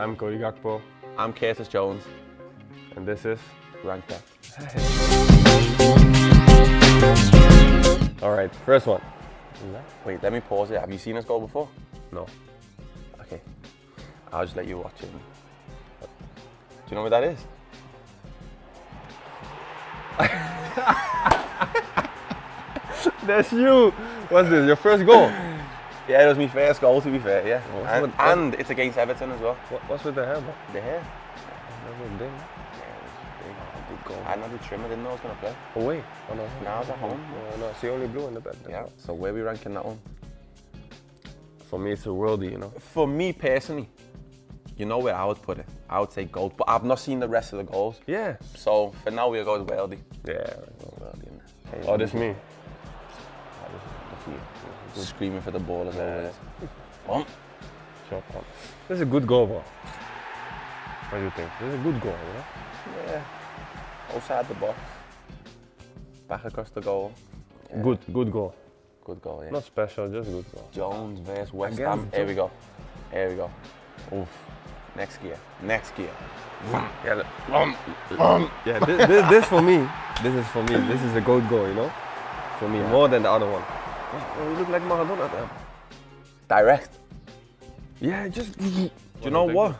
I'm Cody Gakpo. I'm Curtis Jones. And this is Ranked Up. Hey. All right, first one. Wait, let me pause it. Have you seen this goal before? No. Okay. I'll just let you watch it. Do you know what that is? That's you. What's this? Your first goal? Yeah, it was my first goal, to be fair, yeah. Oh, and it's against Everton as well. What's with the hair, bro? The hair? Yeah, it was big goal. I had another trim, I didn't know I was going to play. Away? Oh, no. Now I was at home. No, it's the only blue in the bed. Yeah. So where are we ranking that one? For me, it's a worldie, you know. For me, personally, you know where I would put it. I would say gold, but I've not seen the rest of the goals. Yeah. So for now, we'll go with worldie. Yeah, worldie in there. Oh, this me. Screaming for the ball as always. Well. This is a good goal, bro. What do you think? This is a good goal, you know? Yeah. Outside the box. Back across the goal. Yeah. Good goal. Good goal, yeah. Not special, just good goal. Jones versus West Ham. Here we go. Here we go. Oof. Next gear. Next gear. Yeah, look. Yeah, this for me. This is for me. This is a good goal, you know? For me, yeah. More than the other one. Oh, you look like Maradona there. Direct. Yeah, just... Do you know what?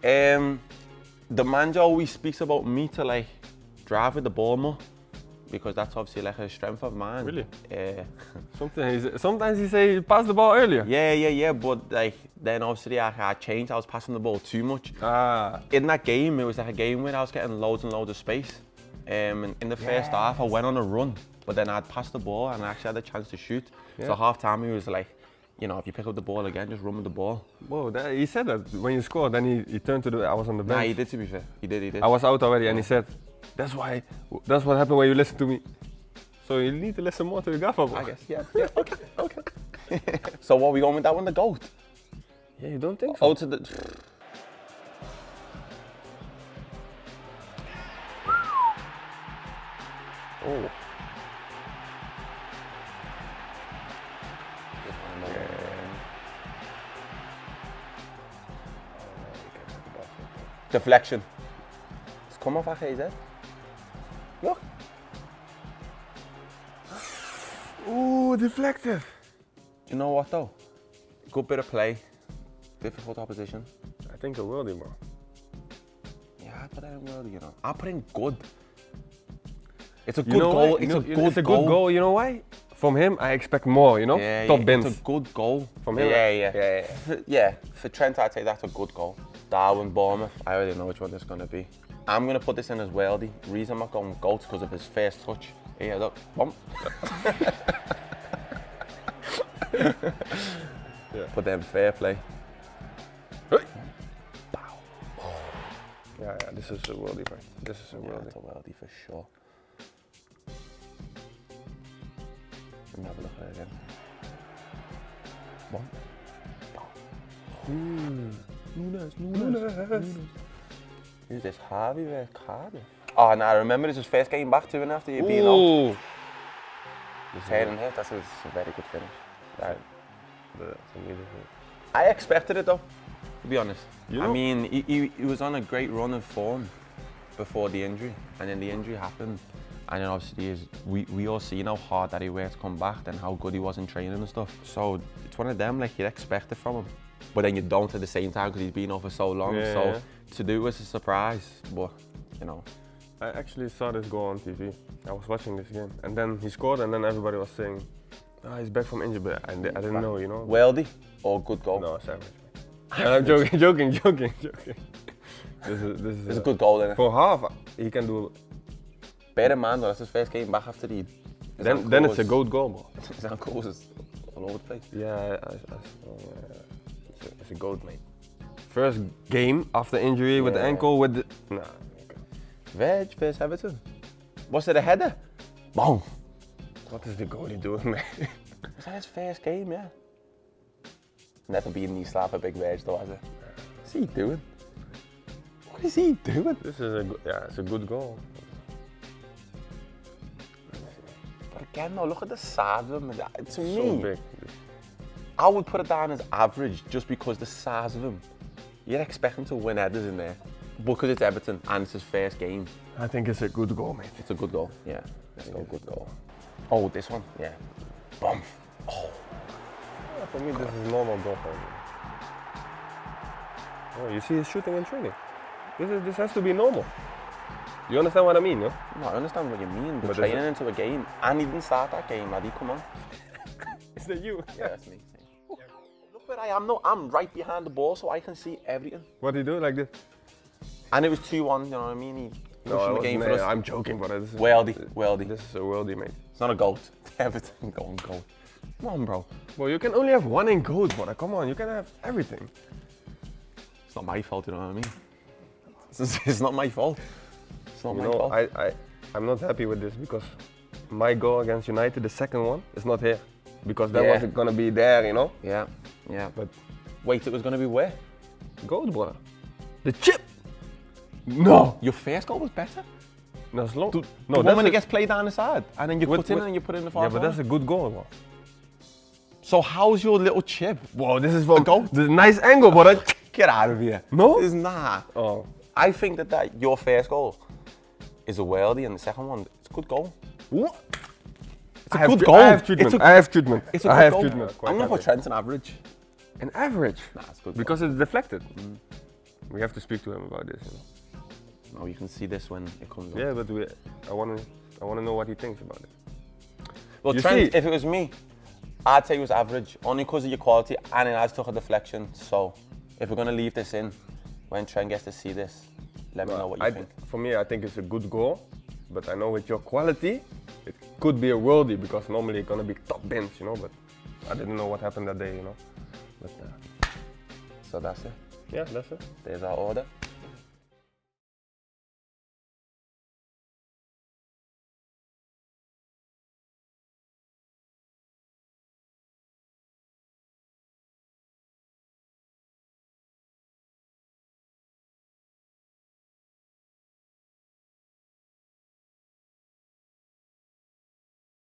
The manager always speaks about me to like drive with the ball more because that's obviously like a strength of mine. Really? Yeah. Sometimes he say pass the ball earlier. Yeah, but like then obviously I changed. I was passing the ball too much. Ah. In that game, it was like a game where I was getting loads and loads of space. And in the first half, I went on a run. But then I'd pass the ball and I actually had a chance to shoot. Yeah. So half time he was like, you know, if you pick up the ball again, just run with the ball. Whoa, he said that when you scored, then he turned to the, I was on the bench. Nah, he did, to be fair. He did. I was out already and he said, that's what happened when you listened to me. So you need to listen more to your Gaffer. I guess, yeah, okay. So what are we going with that one, the GOAT? Yeah, you don't think so? Oh, to the... Oh. Deflection. It's come off our head. Look. Ooh, deflected. You know what though? Good bit of play. Difficult opposition. I think a worldie, bro. Yeah, I put that in worldie, you know. I put in good. It's a good goal. It's a good goal. You know why? From him, I expect more, you know? Yeah, top bins. It's a good goal. From him? Yeah. For Trent, I'd say that's a good goal. Darwin, Bournemouth, I already know which one this is going to be. I'm going to put this in as well. The reason I'm not going with goals because of his first touch. Here, look. Bump. Yeah. Put them fair play. Bow. Oh. Yeah, this is a worldie, bro. This is a worldie. It's a worldie for sure. Let me have a look at it again. One. Nunes. Who's this? Harvey versus Cardiff? Oh, no, I remember this was first game back to and after you being out. His head and head, that's a very good finish. Right. I expected it though, to be honest. I mean, he was on a great run of form before the injury, and then the injury happened. And then obviously we all seen how hard that he worked to come back and how good he was in training and stuff. So it's one of them, like you'd expect it from him. But then you don't at the same time because he's been off for so long. Yeah, so to do was a surprise, but you know. I actually saw this goal on TV. I was watching this game. And then he scored and then everybody was saying, oh, he's back from injury, but I didn't know, you know. Worldie or good goal? No, it's average. I'm joking. This is a good goal, isn't it? For half, he can do. Better man though, that's his first game back after the... Then it's a good goal, bro. It's on courses all over the place. Yeah, it's a goat, mate. First game after injury with the ankle, with the... Nah. Veg versus Everton. Was it a header? Boom. What is the goalie doing, mate? Was that his first game, yeah? Never been knee slap a big Veg though, has it? What's he doing? What is he doing? This is a good... Yeah, it's a good goal. Again, no, look at the size of him. To me, so big. I would put it down as average just because the size of him You'd expect him to win headers in there. But because it's Everton and it's his first game. I think it's a good goal, mate. It's a good goal, yeah. Let's go, good goal. Oh, this one? Yeah. Bump. Oh. Yeah, for me, this is a normal goal for me. Oh, you see his shooting and training. This has to be normal. You understand what I mean, no? No, I understand what you mean. But training into a game. And he didn't start that game, laddie. Come on. Is that you? Yeah, that's me. Look where I am now. I'm right behind the ball, so I can see everything. What do you do like this? And it was 2-1, you know what I mean? He no, the game for us. I'm joking, but this is worldie. This is a worldie, mate. It's not a goat. Everything going goat. Come on, bro. Well, you can only have one in goat, brother. Come on, you can have everything. It's not my fault, you know what I mean? It's not my fault. It's not my fault. I'm not happy with this because my goal against United, the second one, is not here. Because that wasn't going to be there, you know? Yeah, yeah. But wait, it was going to be where? Goat, brother. The chip! No! Your first goal was better? No, it's long. No, that's when it gets played down the side. And then you put it in the far corner. Yeah, but that's a good goal, bro. So how's your little chip? Whoa, this is for a goal. This is a nice angle, brother. Get out of here. No? It's not. Oh. I think that, your first goal is a worldie and the second one, it's a good goal. What? It's a good goal. I have treatment. It's a good goal. I'm going to put Trent an average. An average? Nah, it's good. Because it's deflected. Mm. We have to speak to him about this, you know? Oh, you can see this when it comes up. Yeah, but I wanna know what he thinks about it. Well, Trent, if it was me, I'd say it was average, only because of your quality, and it has took a deflection. So, if we're gonna leave this in, when Trent gets to see this, let me know what you think. For me, I think it's a good goal, but I know with your quality, it could be a worldie because normally it's gonna be top bins, you know. But I didn't know what happened that day, you know. But, so that's it. Yeah, that's it. There's our order.